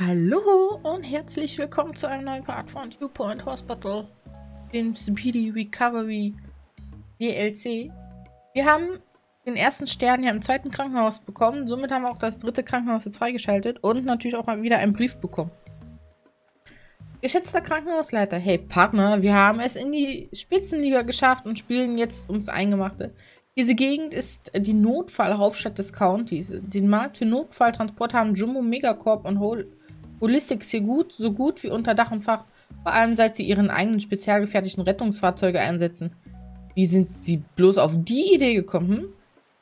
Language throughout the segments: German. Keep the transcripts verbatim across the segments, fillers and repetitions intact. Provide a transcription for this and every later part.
Hallo und herzlich willkommen zu einem neuen Part von Two Point Hospital, dem Speedy Recovery D L C. Wir haben den ersten Stern hier im zweiten Krankenhaus bekommen, somit haben wir auch das dritte Krankenhaus jetzt freigeschaltet und natürlich auch mal wieder einen Brief bekommen. Geschätzter Krankenhausleiter, hey Partner, wir haben es in die Spitzenliga geschafft und spielen jetzt ums Eingemachte. Diese Gegend ist die Notfallhauptstadt des Countys. Den Markt für Notfalltransport haben Jumbo, Megacorp und Hol Holistics hier gut, so gut wie unter Dach und Fach, vor allem seit sie ihren eigenen spezialgefertigten Rettungsfahrzeuge einsetzen. Wie sind sie bloß auf die Idee gekommen? Hm?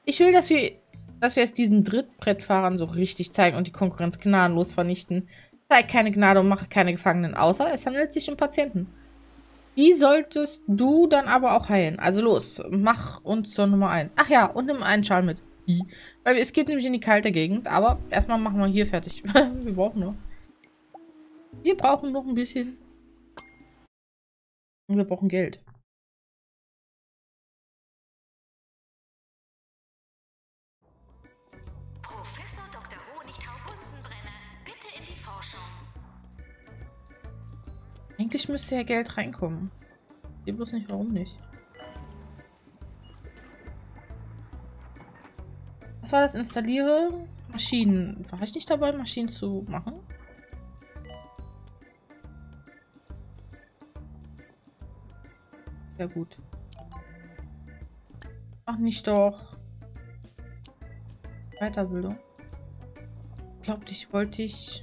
Ich will, dass wir, dass wir es diesen Drittbrettfahrern so richtig zeigen und die Konkurrenz gnadenlos vernichten. Zeig keine Gnade und mache keine Gefangenen, außer es handelt sich um Patienten. Die solltest du dann aber auch heilen. Also los, mach uns zur Nummer eins. Ach ja, und nimm einen Schal mit. Weil es geht nämlich in die kalte Gegend, aber erstmal machen wir hier fertig. wir brauchen noch. Wir brauchen noch ein bisschen. Und wir brauchen Geld. Eigentlich müsste ja Geld reinkommen. Ich sehe bloß nicht, warum nicht. Was war das? Installiere Maschinen. War ich nicht dabei, Maschinen zu machen? Ja gut. Ach nicht doch. Weiterbildung. Ich glaube, ich wollte ich...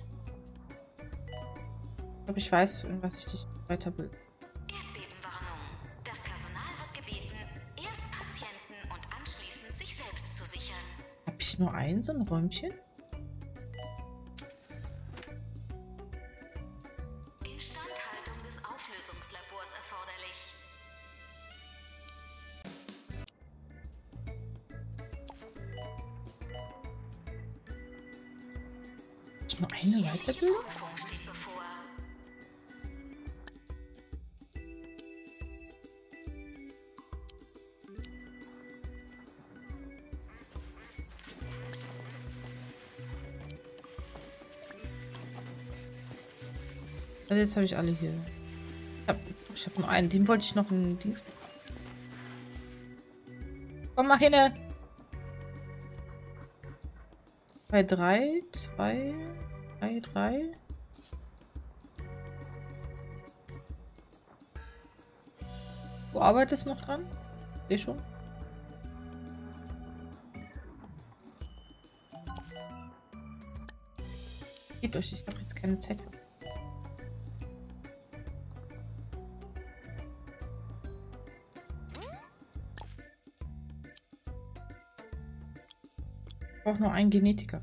Ich glaube, ich weiß, in was ich dich weiterbilde. Erdbebenwarnung. Das Personal wird gebeten, erst Patienten und anschließend sich selbst zu sichern. Habe ich nur ein so ein Räumchen? Instandhaltung des Auflösungslabors erforderlich. Ist nur eine Weiterbildung? Also jetzt habe ich alle hier. Ich habe ich hab nur einen. Den wollte ich noch in Dings bekommen. Komm, mach hin! zwei, drei, zwei, drei, drei. Wo arbeitest du noch dran? Seh schon. Geht euch, ich habe jetzt keine Zeit für. Ich brauche nur einen Genetiker.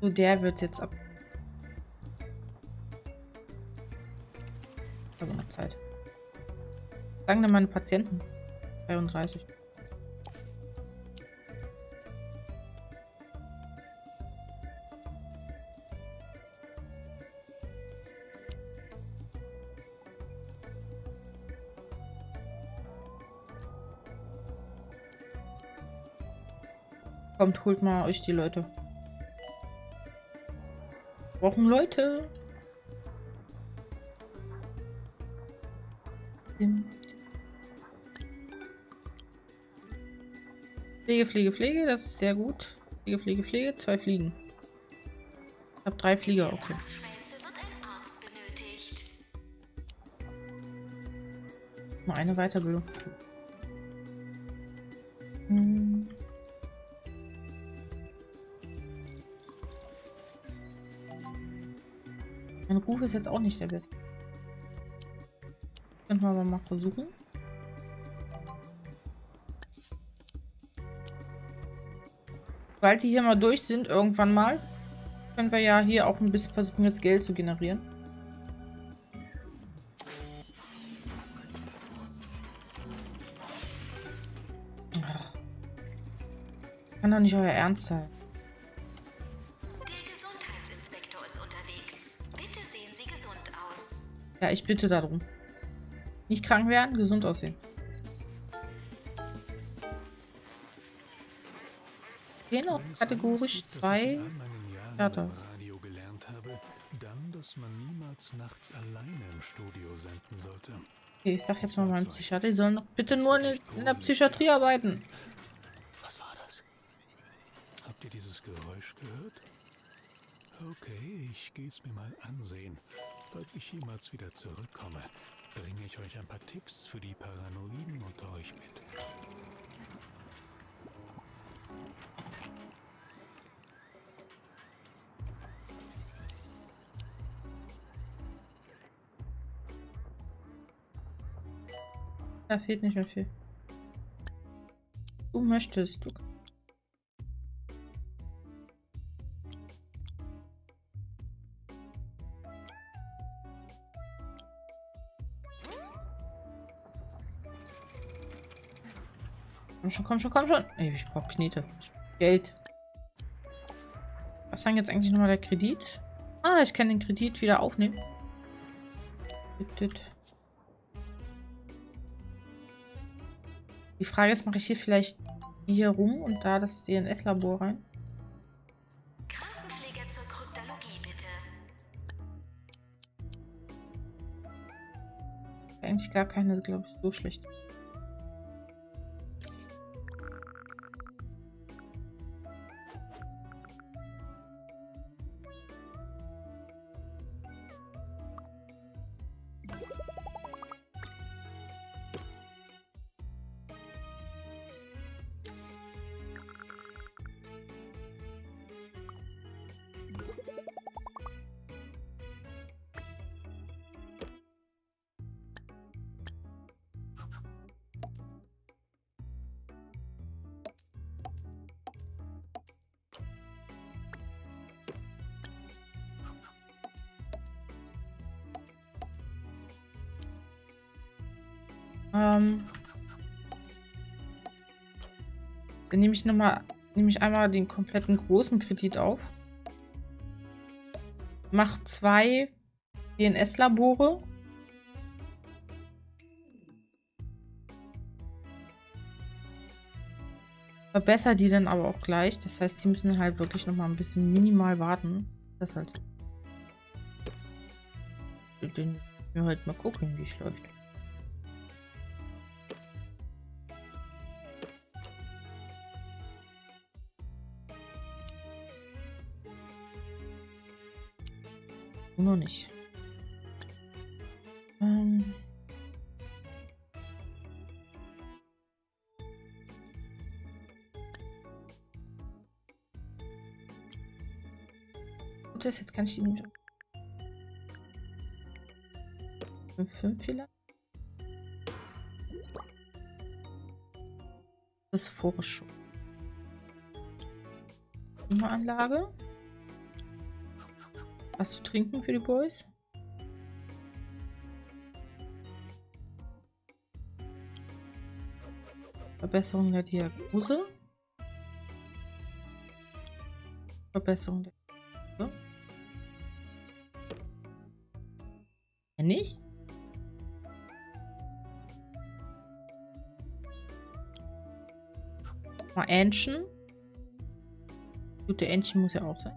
So, der wird jetzt ab. Ich habe noch Zeit. Sagen wir meine Patienten. dreiunddreißig. Kommt, holt mal euch die Leute. Wir brauchen Leute. Pflege, Pflege, Pflege. Das ist sehr gut. Pflege, Pflege, Pflege. Zwei Fliegen. Ich habe drei Flieger. Okay. Mal eine Weiterbildung. Hm. Mein Ruf ist jetzt auch nicht der beste. Können wir aber mal versuchen. Sobald die hier mal durch sind, irgendwann mal, können wir ja hier auch ein bisschen versuchen, jetzt Geld zu generieren. Kann doch nicht euer Ernst sein. Ja, ich bitte darum. Nicht krank werden, gesund aussehen. Gehen auf kategorisch zwei Theater. Dann, dass man niemals nachts alleine im Studio senden sollte. Okay, ich sag jetzt mal meinem Psychiater, die sollen doch bitte nur in, in der Psychiatrie arbeiten. Was war das? Habt ihr dieses Geräusch gehört? Okay, ich gehe es mir mal ansehen. Falls ich jemals wieder zurückkomme, bringe ich euch ein paar Tipps für die Paranoiden unter euch mit. Da fehlt nicht mehr viel. Du möchtest, du. Komm schon, komm schon, komm schon. Ey, ich brauche Knete. Geld. Was sagen jetzt eigentlich nochmal der Kredit? Ah, ich kann den Kredit wieder aufnehmen. Die Frage ist, mache ich hier vielleicht hier rum und da das D N S-Labor rein? Krankenpfleger zur Kryptologie, bitte. Eigentlich gar keine, glaube ich, so schlecht. Ähm, dann nehme ich nochmal, nehme ich einmal den kompletten großen Kredit auf. Mach zwei D N S-Labore. Verbessere die dann aber auch gleich. Das heißt, die müssen halt wirklich nochmal ein bisschen minimal warten. Das halt. Den wir halt mal gucken, wie es läuft. Noch nicht. Ähm Gut, das jetzt kann ich die nicht. fünf vielleicht? Das ist Vorschub. Klimaanlage. Was zu trinken für die Boys? Verbesserung der Diagnose. Verbesserung der Diagnose. Ja, nicht? Mal Entchen. Gut, der Entchen muss ja auch sein.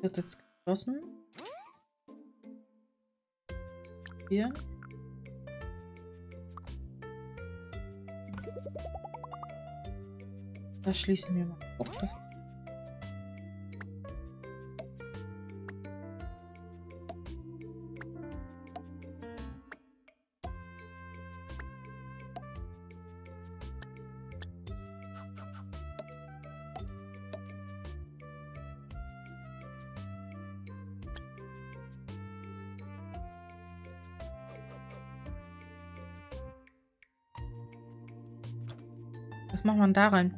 Wird jetzt geschlossen. Hier. Das schließen wir mal. Oh, das. Was macht man da rein?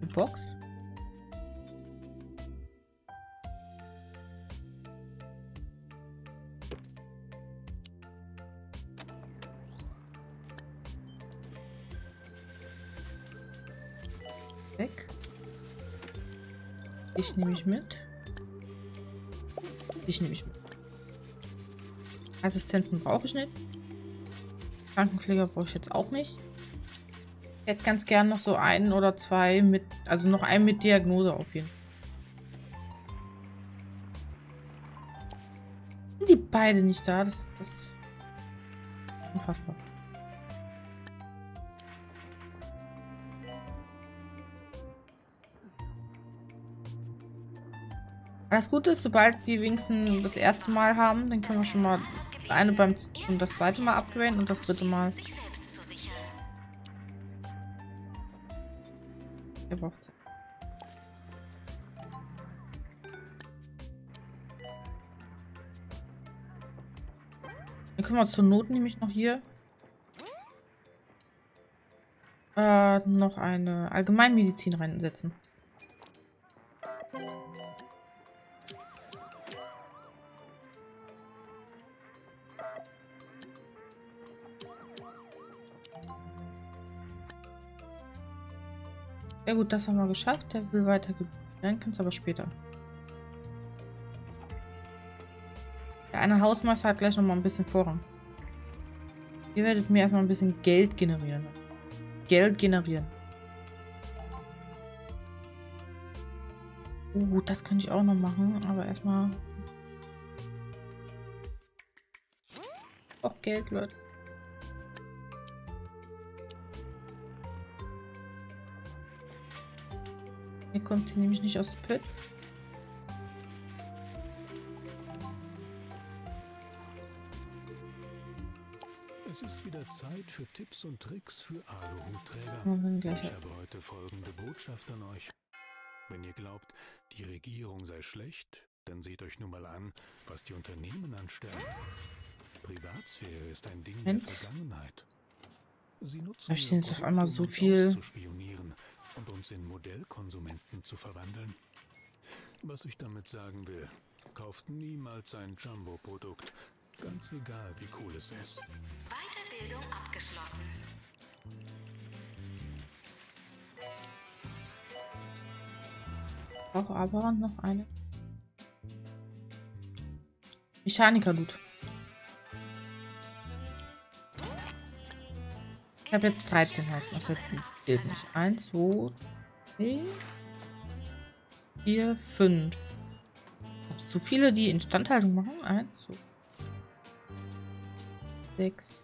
Eine Box? Ich nehme mich mit. Ich nehme mich mit. Assistenten brauche ich nicht. Krankenpfleger brauche ich jetzt auch nicht. Ich hätte ganz gern noch so einen oder zwei mit, also noch einen mit Diagnose auf jeden Fall. Sind die beide nicht da? Das, das ist unfassbar. Das Gute ist, sobald die wenigstens das erste Mal haben, dann können wir schon mal eine beim schon das zweite Mal upgraden und das dritte Mal. Gebraucht. Dann können wir zur Not nämlich noch hier äh, noch eine Allgemeinmedizin reinsetzen. Ja gut, das haben wir geschafft. Der will weitergeben. Dann können es aber später. Der eine Hausmeister hat gleich nochmal ein bisschen Vorrang. Ihr werdet mir erstmal ein bisschen Geld generieren. Geld generieren. Oh, gut, das könnte ich auch noch machen, aber erstmal... Auch Geld, Leute. Hier kommt sie nämlich nicht aus dem Pit. Es ist wieder Zeit für Tipps und Tricks für Aluhutträger. Ich habe heute folgende Botschaft an euch. Wenn ihr glaubt, die Regierung sei schlecht, dann seht euch nur mal an, was die Unternehmen anstellen. Privatsphäre ist ein Ding Mensch. der Vergangenheit. Sie nutzen ich jetzt auf einmal so viel zu spionieren und uns in Modellkonsumenten zu verwandeln. Was ich damit sagen will, kauft niemals ein Jumbo-Produkt, ganz egal wie cool es ist. Weiterbildung abgeschlossen. Auch aber noch eine Mechaniker-Loot. Ich habe jetzt dreizehn Hausmeister. Das zählt nicht. eins, zwei, drei, vier, fünf. Gibt es zu viele, die Instandhaltung machen? eins, zwei, sechs.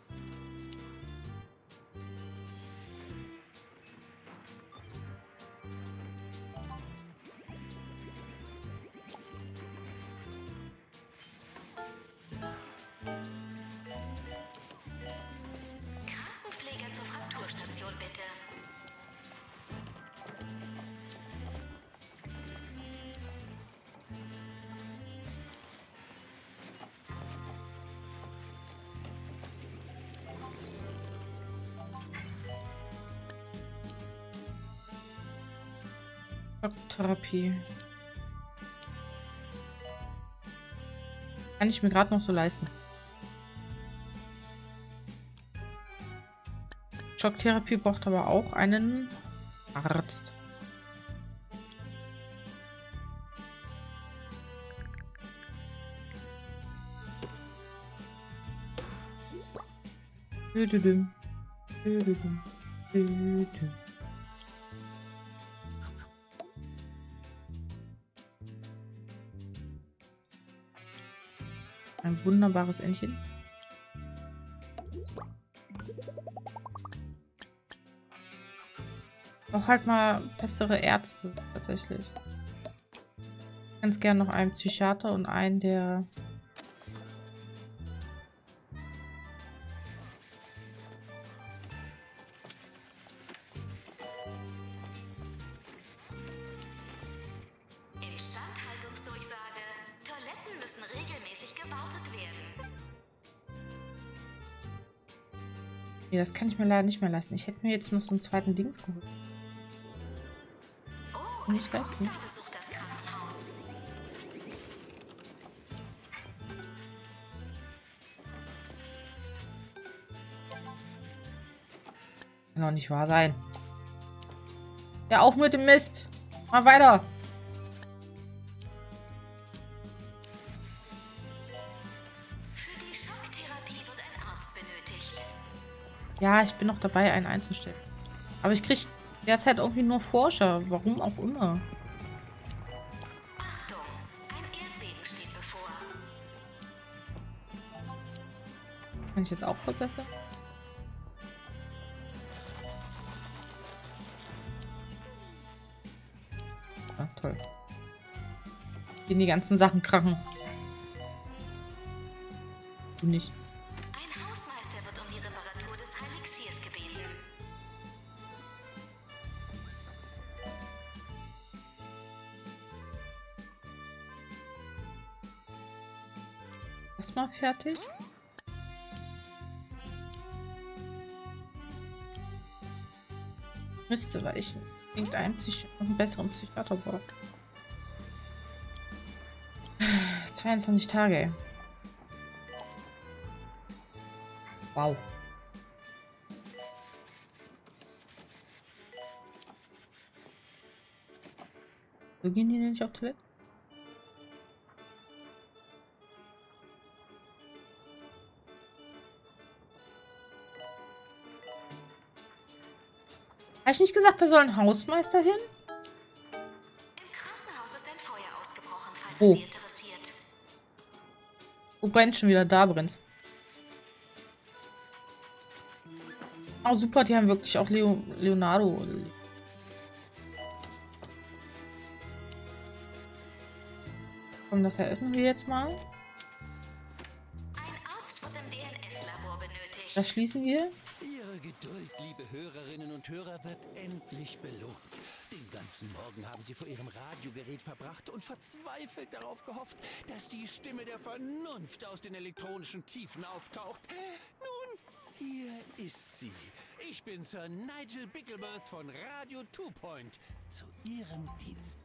Therapie. Kann ich mir gerade noch so leisten. Schocktherapie braucht aber auch einen Arzt. Dödödüm. Dödödüm. Dödödüm. Ein wunderbares Entchen. Auch halt mal bessere Ärzte tatsächlich. Ganz gern noch einen Psychiater und einen, der das kann ich mir leider nicht mehr lassen. Ich hätte mir jetzt noch so einen zweiten Dings geholt. Oh, nicht lassen. Kann doch nicht wahr sein. Ja, auf mit dem Mist. Mal weiter. Ja, ich bin noch dabei, einen einzustellen. Aber ich kriege derzeit irgendwie nur Forscher. Warum auch immer. Achtung, ein Erdbeben steht bevor. Kann ich jetzt auch verbessern? Ah, toll. Gehen die ganzen Sachen krachen. Du nicht. Ein Hausmeister wird um die Reparatur des Heilixiers gebeten. Erstmal fertig. Müsste reichen. Irgendeinen Psych- einen besseren Psychiater braucht. zweiundzwanzig Tage. Wow. So gehen die denn nicht auf Toilette? Habe ich nicht gesagt, da soll ein Hausmeister hin? Im Krankenhaus ist ein Feuer ausgebrochen, falls oh. es Sie interessiert. Wo brennt schon wieder? Da brennt's. Oh, super, die haben wirklich auch Leo, Leonardo. Komm, das eröffnen wir jetzt mal. Ein Arzt wird im D N S-Labor benötigt. Das schließen wir. Ihre Geduld, liebe Hörerinnen und Hörer, wird endlich belohnt. Den ganzen Morgen haben Sie vor Ihrem Radiogerät verbracht und verzweifelt darauf gehofft, dass die Stimme der Vernunft aus den elektronischen Tiefen auftaucht. Nun, hier ist sie. Ich bin Sir Nigel Bickelworth von Radio Two Point. Zu Ihrem Dienst.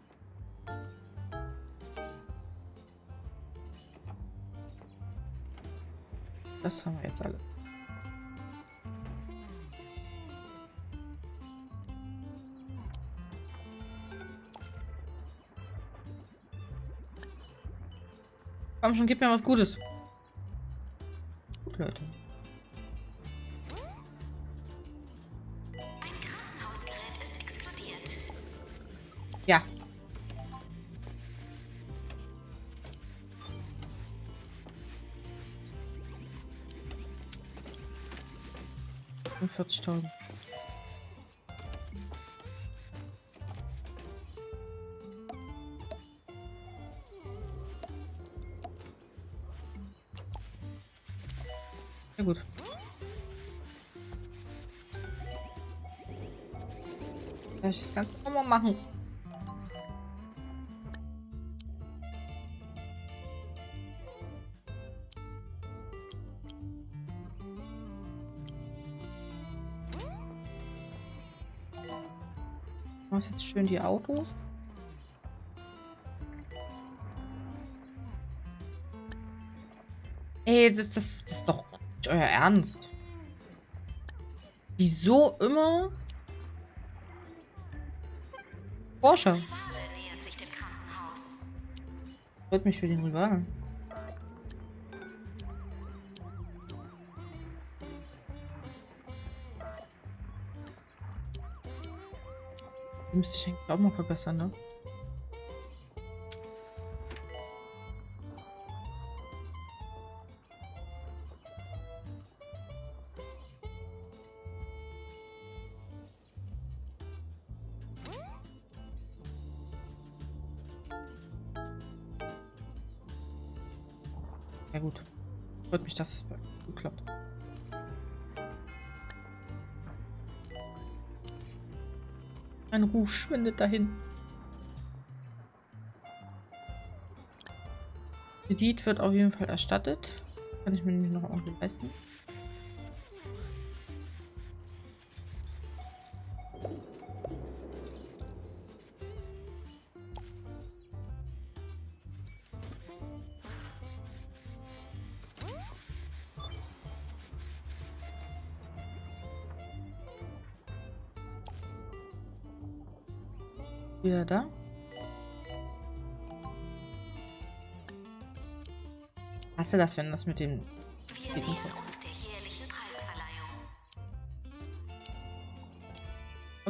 Das haben wir jetzt alle. Komm schon, gib mir was Gutes. Gut, Leute. Ein Krankenhausgerät ist explodiert. Ja. fünfundvierzigtausend. Ja gut. Soll ich das Ganze nochmal machen? Was jetzt schön die Autos? Ey, das, das, das ist doch euer Ernst. Wieso immer? Forscher. Freut mich für den Rivalen. Die müsste ich eigentlich auch mal verbessern, ne? Ja gut, freut mich, dass es gut klappt. Mein Ruf schwindet dahin. Kredit wird auf jeden Fall erstattet. Kann ich mir nämlich noch irgendwie leisten. Wieder da. Hast du das, wenn das mit dem... Wir nähern uns der jährlichen Preisverleihung.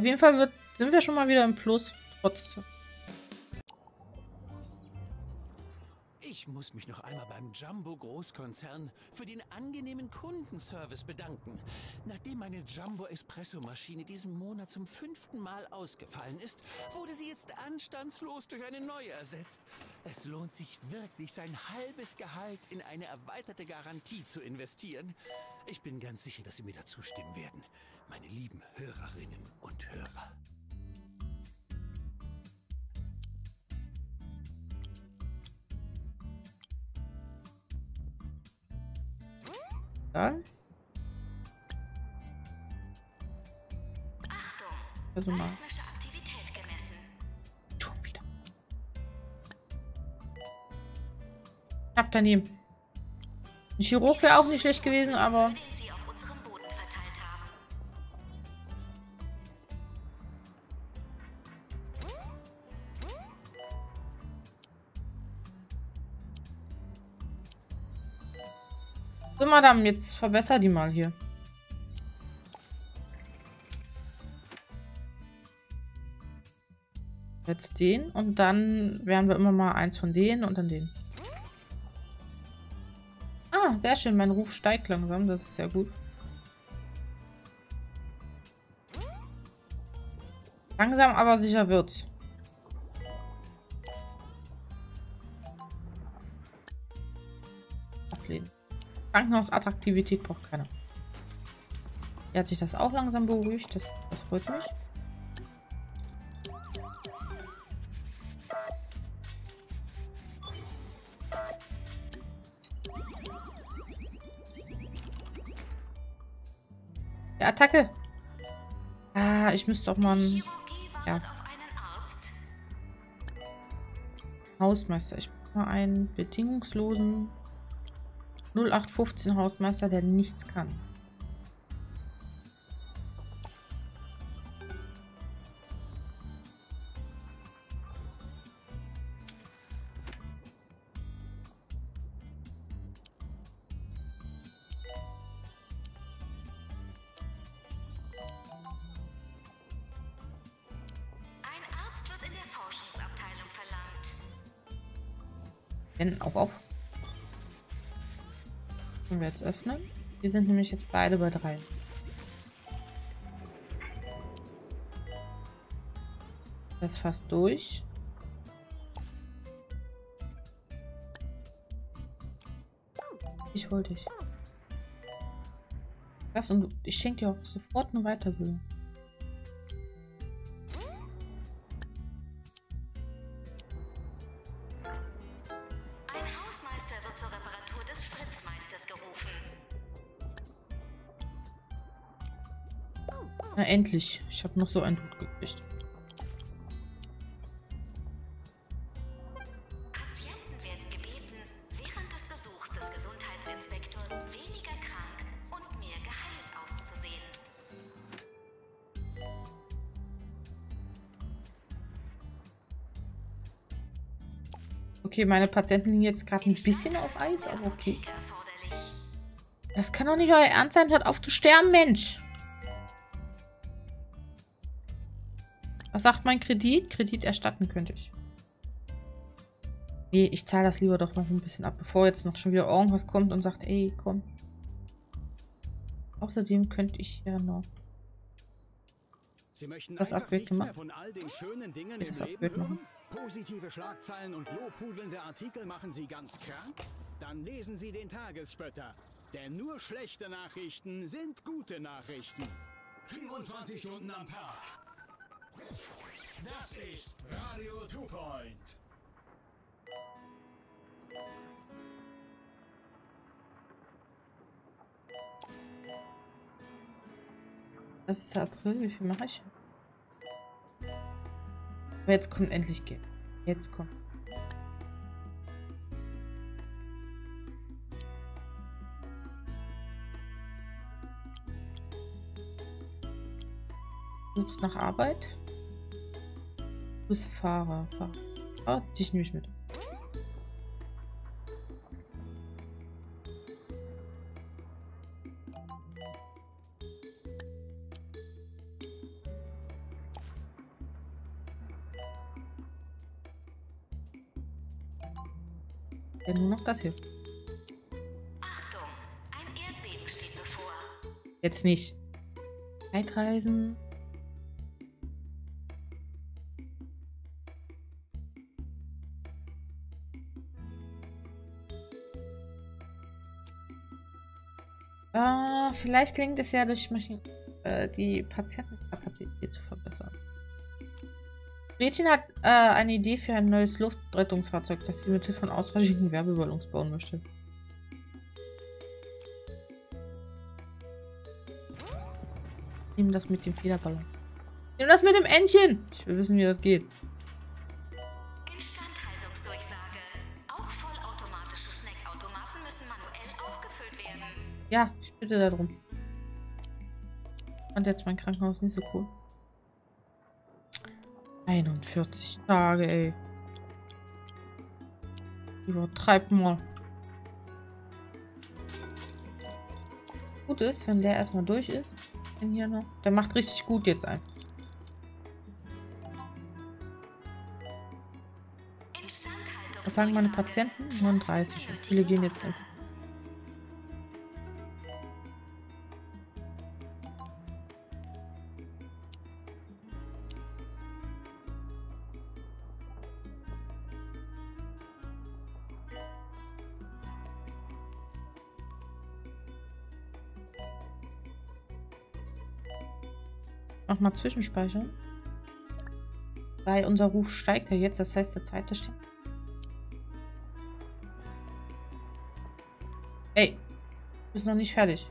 Auf jeden Fall wird, sind wir schon mal wieder im Plus. Trotzdem. Ich muss mich noch einmal beim Jumbo-Großkonzern für den angenehmen Kundenservice bedanken. Nachdem meine Jumbo-Espresso-Maschine diesen Monat zum fünften Mal ausgefallen ist, wurde sie jetzt anstandslos durch eine neue ersetzt. Es lohnt sich wirklich, sein halbes Gehalt in eine erweiterte Garantie zu investieren. Ich bin ganz sicher, dass Sie mir dazu stimmen werden, meine lieben Hörerinnen und Hörer. Dann? Also mal. Schon wieder. Knapp daneben. Ein Chirurg wäre auch nicht schlecht gewesen, aber. Madame, jetzt verbessere die mal hier. Jetzt den und dann werden wir immer mal eins von denen und dann den. Ah, sehr schön. Mein Ruf steigt langsam. Das ist ja gut. Langsam, aber sicher wird's. Ablehnen. Krankenhausattraktivität braucht keiner. Er hat sich das auch langsam beruhigt. Das, das freut mich. Der Attacke. Ah, ich müsste auch mal einen, ja. Hausmeister. Ich brauche mal einen bedingungslosen null acht fünfzehn Hausmeister, der nichts kann. Ein Arzt wird in der Forschungsabteilung verlangt. Wenn auch auf. Wir jetzt öffnen. Wir sind nämlich jetzt beide bei drei. Das ist fast durch. Ich hol dich. Das und du, ich schenke dir auch sofort eine Weiterbildung. Na endlich, ich habe noch so einen Hut gekriegt. Patienten werden gebeten, während des Besuchs des Gesundheitsinspektors weniger krank und mehr geheilt auszusehen. Okay, meine Patienten liegen jetzt gerade ein bisschen auf Eis, aber okay. Das kann doch nicht euer Ernst sein, hört auf zu sterben, Mensch! Was sagt mein Kredit? Kredit erstatten könnte ich. Nee, ich zahle das lieber doch noch ein bisschen ab, bevor jetzt noch schon wieder irgendwas kommt und sagt, ey, komm. Außerdem könnte ich ja noch Sie möchten das Upgrade machen. Von all den schönen Dingen im Leben machen. Positive Schlagzeilen und lobhudelnde Artikel machen Sie ganz krank? Dann lesen Sie den Tagesspötter. Denn nur schlechte Nachrichten sind gute Nachrichten. fünfundzwanzig Stunden am Tag. Das ist Radio Two Point. Das ist der April, wie viel mache ich? Aber jetzt kommt endlich Geld. Jetzt kommt. Suchst nach Arbeit? Busfahrer. Ah, dich nehme ich mit. Ja, nur noch das hier. Achtung, ein Erdbeben steht bevor. Jetzt nicht. Zeitreisen. Ah, vielleicht gelingt es ja durch Maschinen, äh, die Patientenkapazität zu verbessern. Gretchen hat äh, eine Idee für ein neues Luftrettungsfahrzeug, das sie mit Hilfe von ausreichenden Werbeballons bauen möchte. Nimm das mit dem Federballon. Nimm das mit dem Entchen! Ich will wissen, wie das geht. Instandhaltungsdurchsage. Auch vollautomatische Snackautomaten müssen manuell aufgefüllt werden. Ja, ich bitte darum. Fand jetzt mein Krankenhaus nicht so cool. einundvierzig Tage, ey. Übertreib mal. Gut ist, wenn der erstmal durch ist. Den hier noch. Der macht richtig gut jetzt ein. Was sagen meine Patienten? neununddreißig. Und viele gehen jetzt ein. Mal zwischenspeichern. Weil unser Ruf steigt ja jetzt, das heißt der zweite steht. Ey, ist noch nicht fertig.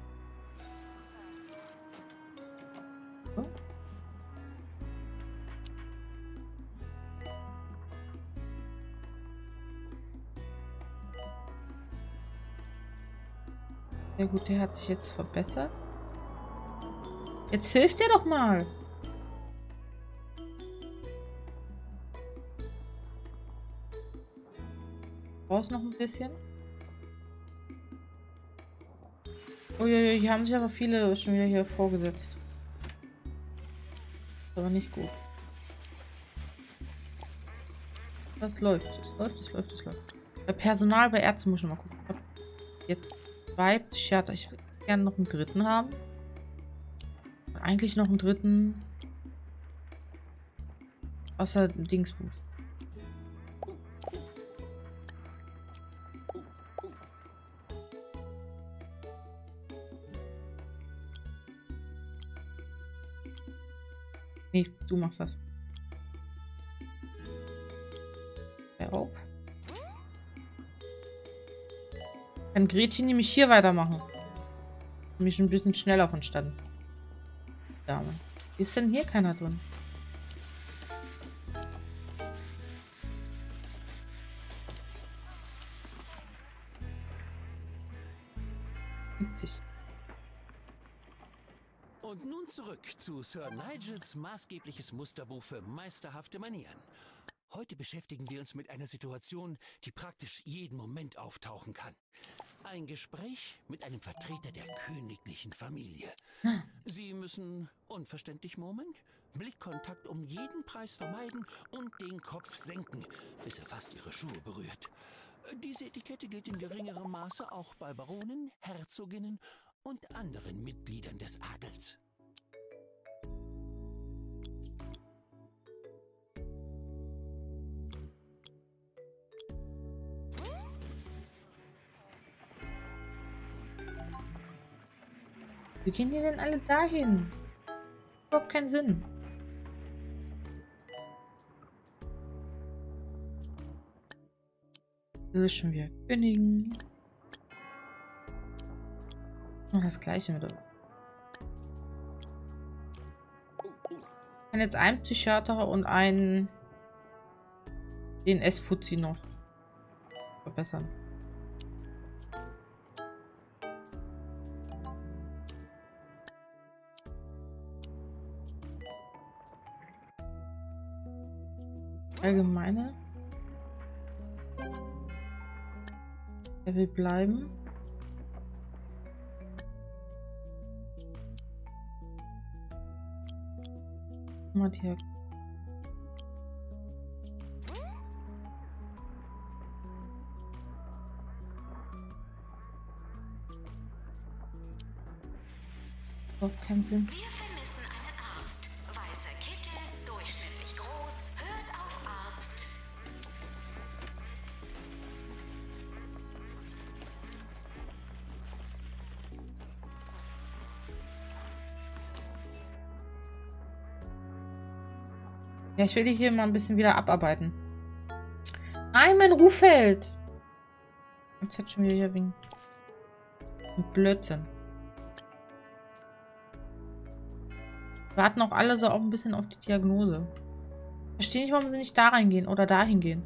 So. Sehr gut, der hat sich jetzt verbessert. Jetzt hilft er doch mal. Raus noch ein bisschen. Oh ja, ja, hier haben sich aber viele schon wieder hier vorgesetzt. Ist aber nicht gut. Das läuft, das läuft, das läuft, das läuft. Bei Personal, bei Ärzten muss ich mal gucken. Jetzt zwei Psychiater. Ich würde gerne noch einen dritten haben. Eigentlich noch einen dritten. Außer Dingsbums. Nee, du machst das. Auf. Kann Gretchen nämlich hier weitermachen. Mich ein bisschen schneller vonstatten. Dame. Ist denn hier keiner drin? siebzig. Und nun zurück zu Sir Nigels maßgebliches Musterbuch für meisterhafte Manieren. Heute beschäftigen wir uns mit einer Situation, die praktisch jeden Moment auftauchen kann. Ein Gespräch mit einem Vertreter der königlichen Familie. Hm. Sie müssen unverständlich murmeln, Blickkontakt um jeden Preis vermeiden und den Kopf senken, bis er fast ihre Schuhe berührt. Diese Etikette gilt in geringerem Maße auch bei Baronen, Herzoginnen und anderen Mitgliedern des Adels. Wie gehen die denn alle dahin? Überhaupt keinen Sinn. Das ist schon wieder Königin. Und das gleiche mit. Ich kann jetzt einen Psychiater und einen den S-Fuzzi noch verbessern. Allgemeine. Er will bleiben. Matthias. Camping. Wir vermissen einen Arzt. Weißer Kittel, durchschnittlich groß. Hört auf, Arzt. Ja, ich will die hier mal ein bisschen wieder abarbeiten. Nein, mein Ruf fällt. Jetzt hat schon wieder hier wegen Blödsinn. Warten auch alle so auch ein bisschen auf die Diagnose. Verstehe nicht, warum sie nicht da reingehen oder dahin gehen.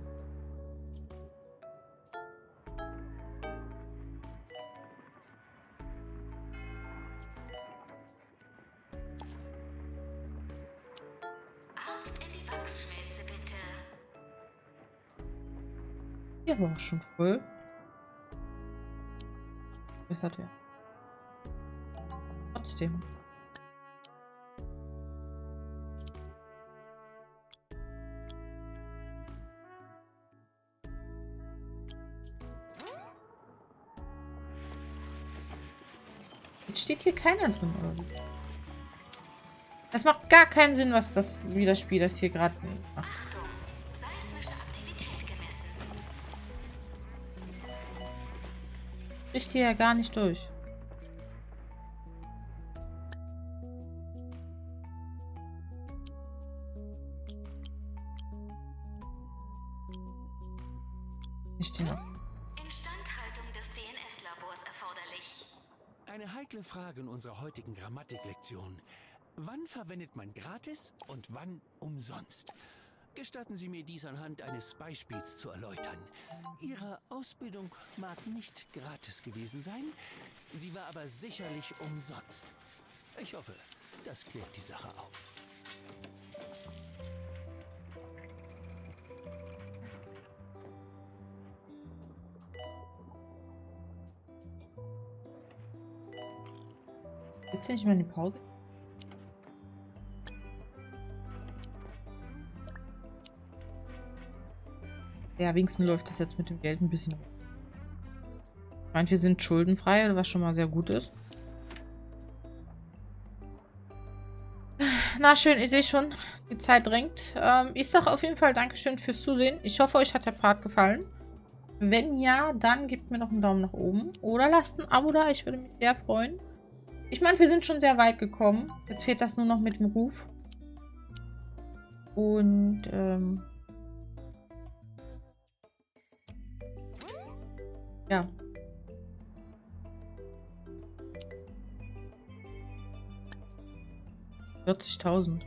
Arzt in die Wachsschmelze, bitte. Hier war auch schon voll. Das hat er. Trotzdem. Steht hier keiner drin oder wie? Das macht gar keinen Sinn, was das wie das Spiel das hier gerade macht. Seismische Aktivität gemessen. Ich stehe ja gar nicht durch. Ich stehe noch. Eine heikle Frage in unserer heutigen Grammatiklektion. Wann verwendet man gratis und wann umsonst? Gestatten Sie mir, dies anhand eines Beispiels zu erläutern. Ihre Ausbildung mag nicht gratis gewesen sein, sie war aber sicherlich umsonst. Ich hoffe, das klärt die Sache auf. Jetzt nicht mehr in die Pause. Ja, wenigstens läuft das jetzt mit dem Geld ein bisschen. Ich meine, wir sind schuldenfrei, was schon mal sehr gut ist. Na schön, ich sehe schon, die Zeit drängt. Ähm, ich sage auf jeden Fall Dankeschön fürs Zusehen. Ich hoffe, euch hat der Part gefallen. Wenn ja, dann gebt mir noch einen Daumen nach oben. Oder lasst ein Abo da, ich würde mich sehr freuen. Ich meine, wir sind schon sehr weit gekommen. Jetzt fehlt das nur noch mit dem Ruf. Und, ähm... ja. vierzigtausend.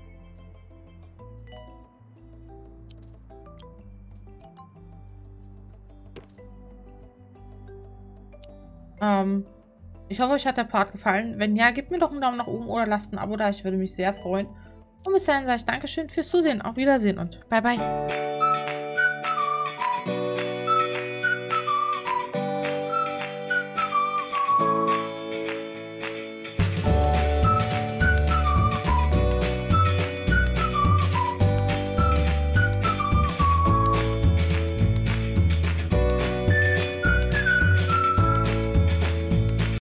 Ähm... Ich hoffe, euch hat der Part gefallen. Wenn ja, gebt mir doch einen Daumen nach oben oder lasst ein Abo da. Ich würde mich sehr freuen. Und bis dahin sage ich Dankeschön fürs Zusehen. Auf Wiedersehen und bye bye.